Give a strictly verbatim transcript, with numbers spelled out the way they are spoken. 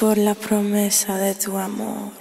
por la promesa de tu amor.